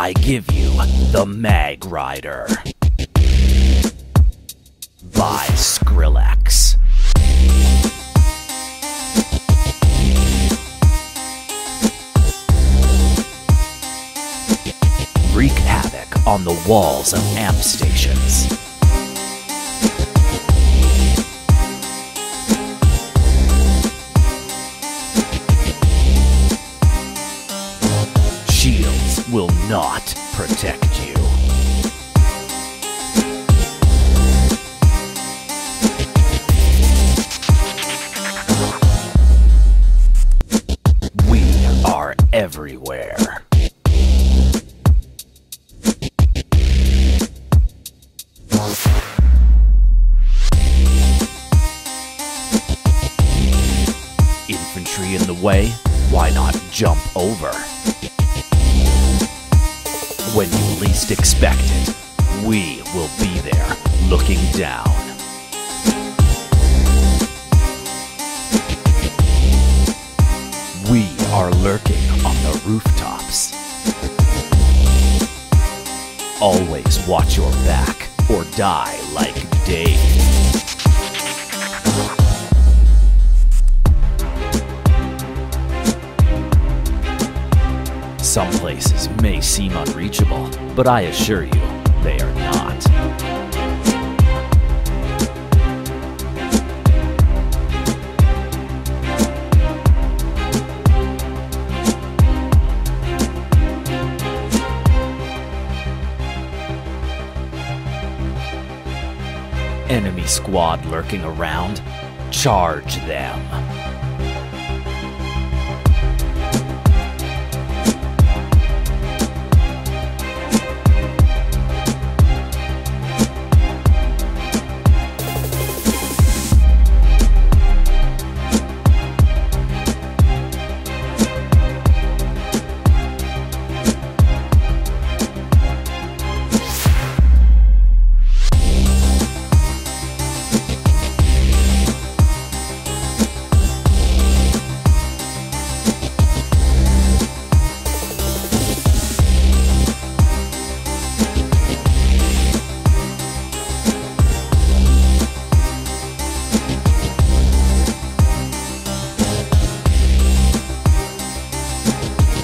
I give you the Mag Rider by Skrillex. Wreak havoc on the walls of amp stations. Shields will not protect you. We are everywhere. Infantry in the way? Why not jump over? When you least expect it, we will be there, looking down. We are lurking on the rooftops. Always watch your back, or die like Dave. Some places may seem unreachable, but I assure you, they are not. Enemy squad lurking around, charge them.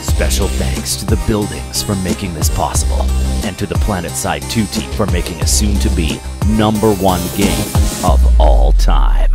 Special thanks to the buildings for making this possible, and to the PlanetSide 2 team for making a soon-to-be #1 game of all time.